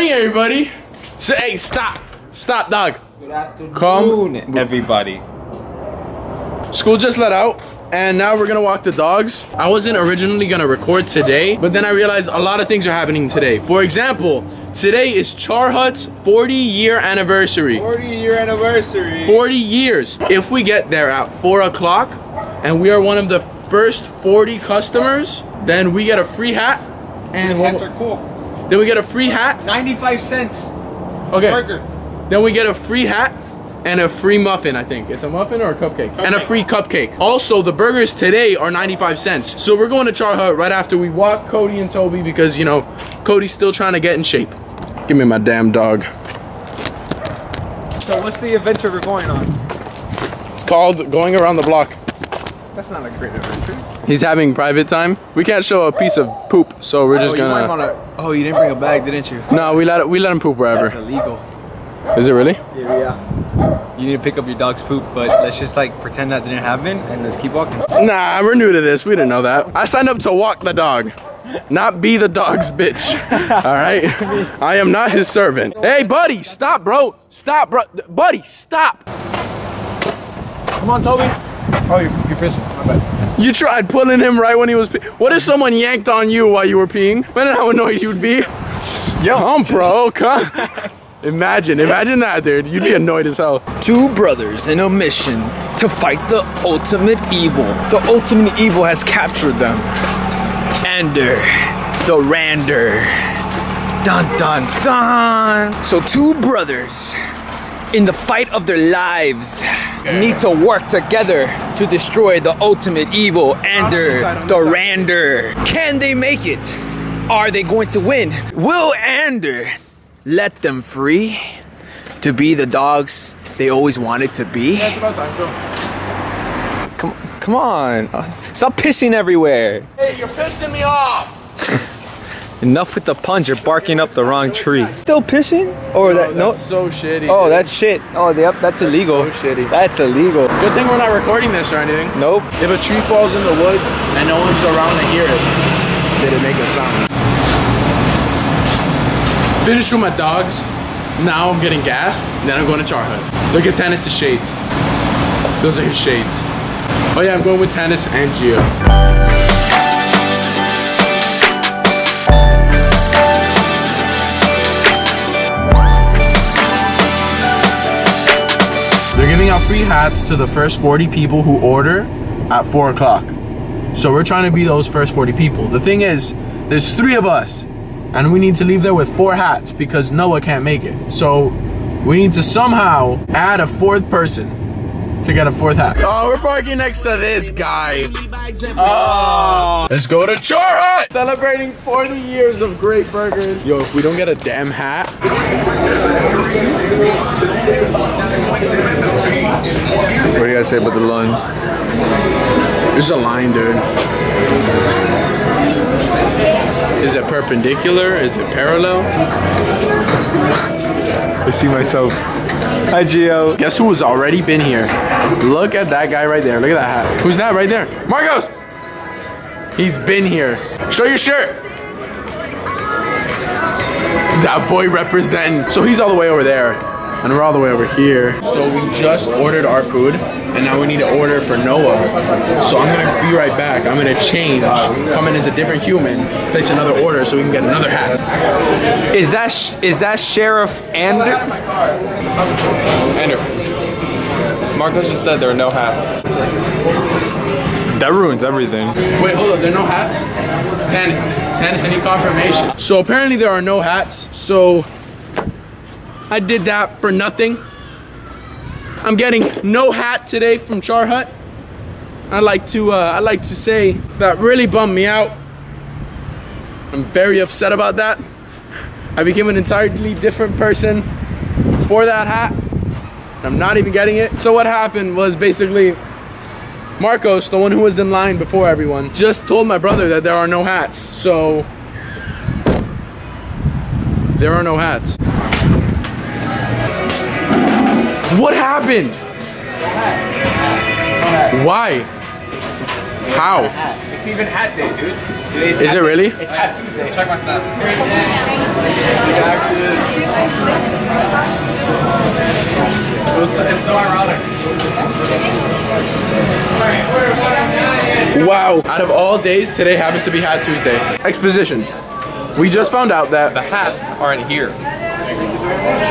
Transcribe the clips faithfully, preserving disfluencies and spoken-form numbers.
morning, everybody. So, hey, stop. Stop, dog. Good afternoon, Come. everybody. School just let out, and now we're gonna walk the dogs. I wasn't originally gonna record today, but then I realized a lot of things are happening today. For example, today is Char Hut's forty year anniversary. forty year anniversary. forty years. If we get there at four o'clock, and we are one of the first forty customers, then we get a free hat. And free hats are cool. Then we get a free hat. ninety-five cents. Okay. Burger. Then we get a free hat. And a free muffin, I think. It's a muffin or a cupcake? Cupcake. And a free cupcake. Also, the burgers today are ninety-five cents. So we're going to Char Hut right after we walk Cody and Toby because, you know, Cody's still trying to get in shape. Give me my damn dog. So what's the adventure we're going on? It's called Going Around the Block. That's not a great adventure. He's having private time. We can't show a piece of poop, so we're oh, just gonna... You might wanna... Oh, you didn't bring a bag, didn't you? No, we let, it, we let him poop wherever. That's illegal. Is it really? Yeah, yeah. You need to pick up your dog's poop, but let's just like pretend that didn't happen and let's keep walking. Nah, we're new to this. We didn't know that. I signed up to walk the dog, not be the dog's bitch. All right? I am not his servant. Hey, buddy, stop, bro. Stop, bro. Buddy, stop. Come on, Toby. Oh, you're, you're pissing. My bad. You tried pulling him right when he was pe What if someone yanked on you while you were peeing? Imagine how annoyed you'd be. Yo, come, bro. Come. Imagine, imagine that, dude. You'd be annoyed as hell. Two brothers in a mission to fight the ultimate evil. The ultimate evil has captured them. Ander the Rander. Dun, dun, dun. So two brothers, in the fight of their lives, yeah. need to work together to destroy the ultimate evil, Ander the Rander. Can they make it? Are they going to win? Will Ander let them free to be the dogs they always wanted to be? Yeah, it's about time, go. Come, come on. Uh, stop pissing everywhere. Hey, you're pissing me off. Enough with the puns. You're barking up the wrong tree. Still pissing? Or no, that? No. That's so shitty. Oh, dude. That's shit. Oh, yep. That's, that's illegal. So shitty. That's illegal. Good thing we're not recording this or anything. Nope. If a tree falls in the woods and no one's around to hear it, did it make a sound? Finished with my dogs, now I'm getting gas, then I'm going to Char Hut. Look at Tennis' shades. Those are his shades. Oh yeah, I'm going with Tennis and Gio. They're giving out free hats to the first forty people who order at four o'clock. So we're trying to be those first forty people. The thing is, there's three of us. And we need to leave there with four hats because Noah can't make it. So we need to somehow add a fourth person to get a fourth hat. Oh, we're parking next to this guy. Oh. Let's go to Char Hut! Celebrating forty years of great burgers. Yo, if we don't get a damn hat. What do you guys say about the line? There's a line, dude. Is it perpendicular? Is it parallel? I see myself. Hi, Gio. Guess who has already been here? Look at that guy right there. Look at that hat. Who's that right there? Marcos! He's been here. Show your shirt. That boy representing. So he's all the way over there. And we're all the way over here. So we just ordered our food. And now we need to order for Noah. So I'm gonna be right back. I'm gonna change, come in as a different human, place another order so we can get another hat. Is that sh is that Sheriff Ander? Ander. Marcos just said there are no hats. That ruins everything. Wait, hold up. There are no hats? Tennis, Tennis, any confirmation? So apparently there are no hats. So I did that for nothing. I'm getting no hat today from Char Hut. I like to, uh, I like to say that really bummed me out. I'm very upset about that. I became an entirely different person for that hat. I'm not even getting it. So what happened was basically Marcos, the one who was in line before everyone, just told my brother that there are no hats. So there are no hats. What happened? Why? How? It's even hat day, dude. Today's Is hat it day. Really? It's Hat Tuesday. Check my stuff. Wow. Out of all days, today happens to be Hat Tuesday. Exposition. We just found out that the hats aren't here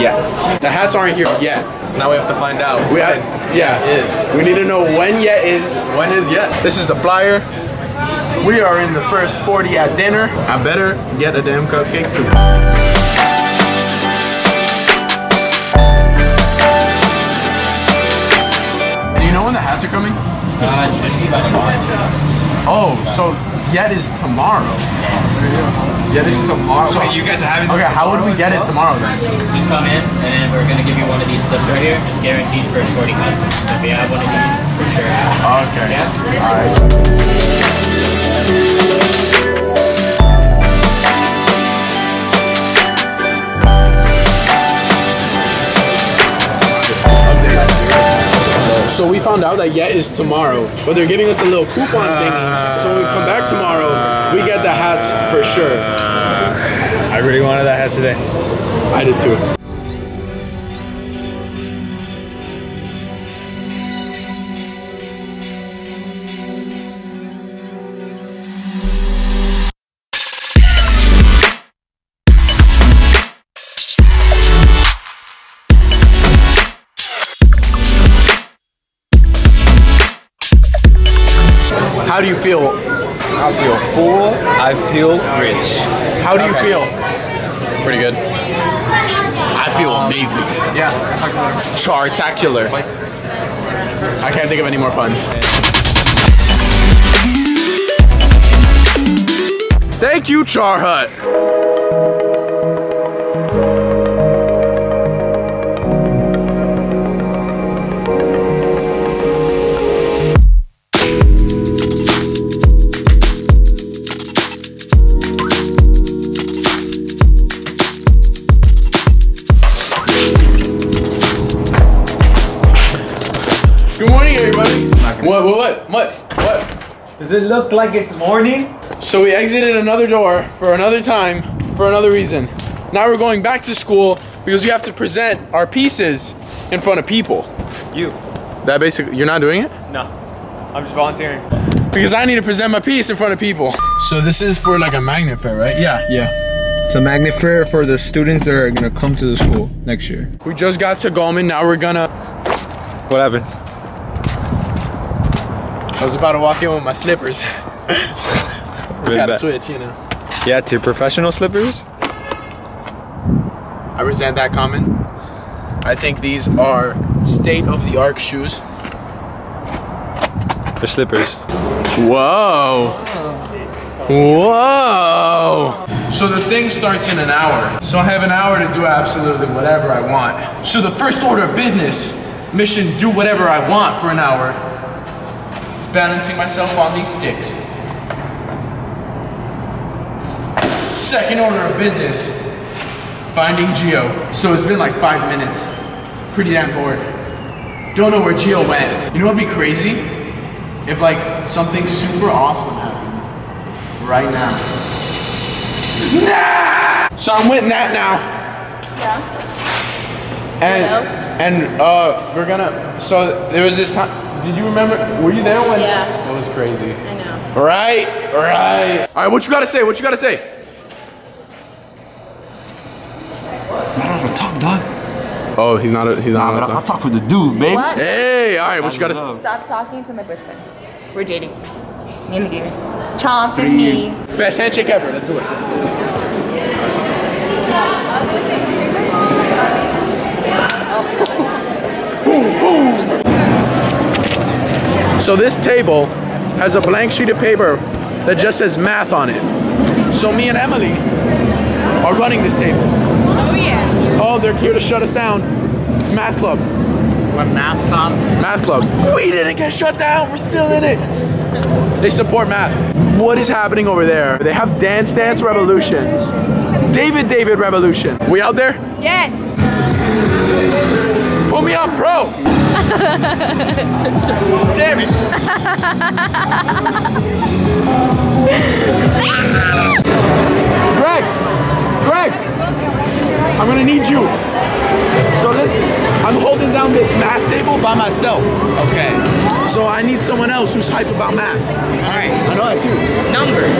yet. The hats aren't here yet. So now we have to find out we when have, yeah. yet is. We need to know when yet is. When is yet? This is the flyer. We are in the first forty at dinner. I better get a damn cupcake too. Are coming? Uh, it should be by tomorrow. Oh, so yet is tomorrow. Yet is tomorrow. So wait, you guys are having this. Okay, how would we get it tomorrow then? Just come in and we're gonna give you one of these slips right here. It's guaranteed for forty customers. So if you have one of these, for sure. Okay. Yeah? Alright. So we found out that yet is tomorrow, but they're giving us a little coupon thingy. So when we come back tomorrow, we get the hats for sure. I really wanted that hat today. I did too. How do you feel? I feel full. I feel rich. How do okay. you feel? Pretty good. I feel um, amazing. Yeah. Chartacular. I can't think of any more puns. Thank you, Char Hut. What, what, what, what, what? Does it look like it's morning? So we exited another door for another time, for another reason. Now we're going back to school because we have to present our pieces in front of people. You. That basically, you're not doing it? No, I'm just volunteering. Because I need to present my piece in front of people. So this is for like a magnet fair, right? Yeah. Yeah. It's a magnet fair for the students that are gonna come to the school next year. We just got to Goleman, now we're gonna... What happened? I was about to walk in with my slippers. Really gotta bad. switch, you know. Yeah, to professional slippers? I resent that comment. I think these are state-of-the-art shoes. They're slippers. Whoa. Whoa. So the thing starts in an hour. So I have an hour to do absolutely whatever I want. So the first order of business, mission do whatever I want for an hour. Balancing myself on these sticks. Second order of business, finding Gio. So it's been like five minutes. Pretty damn bored. Don't know where Gio went. You know what'd be crazy? If like something super awesome happened right now. Nah! So I'm with Nat now. Yeah. And what else? And uh, we're gonna. So there was this time. Did you remember? Were you there when? Yeah. That was crazy. I know. Right, right. All right, what you gotta say? What you gotta say? I don't know how to talk, dog. Oh, he's not. A, he's not. Nah, I'll talk with the dude, babe. What? Hey, all right. What I you gotta? Love. Stop talking to my boyfriend. We're dating. Me and the game. Chomp and me. Best handshake ever. Let's do it. Oh. Boom, boom. So this table has a blank sheet of paper that just says math on it. So me and Emily are running this table. Oh yeah. Oh, they're here to shut us down. It's math club. We're math club? Math club. We didn't get shut down, we're still in it. They support math. What is happening over there? They have Dance Dance Revolution. David David Revolution. We out there? Yes. Put me on pro. Damn it! Gregg! Gregg! I'm gonna need you. So listen, I'm holding down this math table by myself. Okay. So I need someone else who's hype about math. All right. I know that's you. Numbers.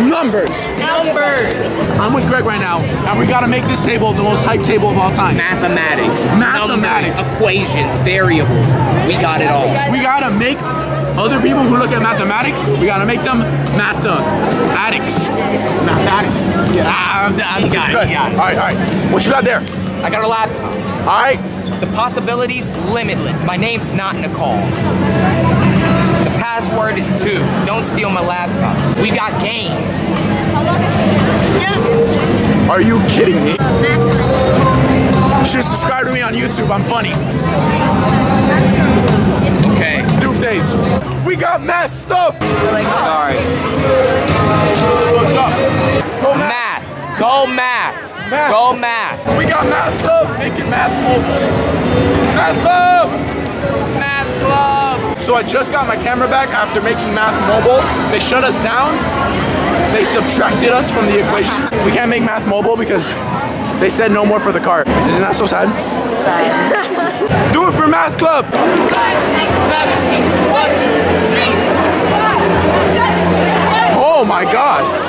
Numbers. Numbers. I'm with Gregg right now, and we gotta make this table the most hype table of all time. Mathematics. Mathematics. Numbers, equations, variables. We got it all. We gotta make other people who look at mathematics, we gotta make them math addicts. Mathematics. Yeah. I'm, I'm got it, got it. All right, all right. What you got there? I got a laptop. All right. The possibilities, limitless. My name's not Nicole. The password is two. Don't steal my laptop. We got games. Are you kidding me? Just subscribe to me on YouTube. I'm funny. Okay. Doof days. We got math stuff. Like, oh. All right. What's up? Go math. Go math. math! Go math! We got math club! Making math mobile! Math club! Math club! So I just got my camera back after making math mobile. They shut us down. They subtracted us from the equation. We can't make math mobile because they said no more for the cart. Isn't that so sad? Sad. Do it for math club! five, six, seven, eight, one, three, five, seven, eight, oh my god!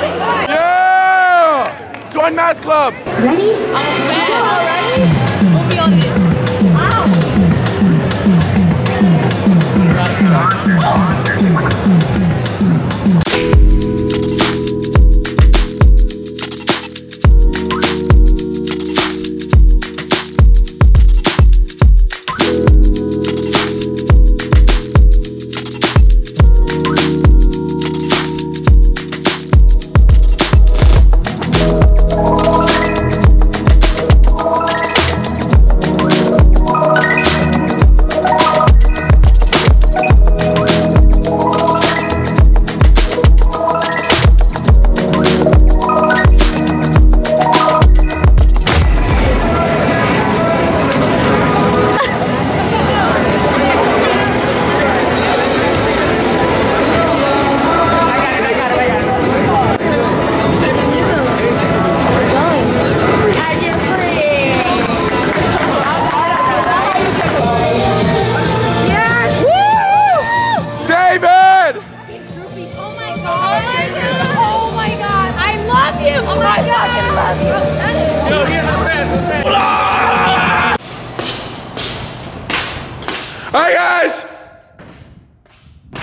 Join math club. Ready? I'm bad already. We'll be on this. Wow.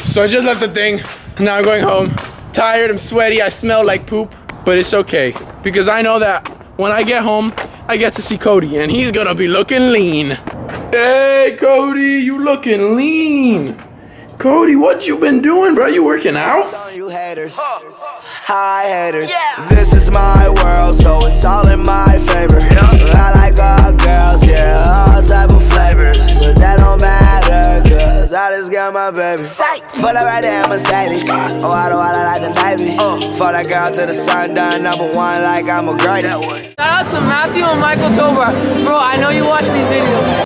So I just left the thing, now I'm going home. Tired, I'm sweaty, I smell like poop, but it's okay. Because I know that when I get home, I get to see Cody and he's gonna be looking lean. Hey Cody, you looking lean. Cody, what you been doing, bro? You working out? You haters. Hi haters. Yeah. This is my world, so it's all in my favor. I like all girls, yeah, all type of flavors. But that don't matter, cause I just got my baby. But I right there, I'm a sadist. Oh, I don't want like the Navy. Uh. For that girl to the sun, done number one, like I'm a great. Shout out to Matthew and Michael Tovar. Bro, I know you watch these videos.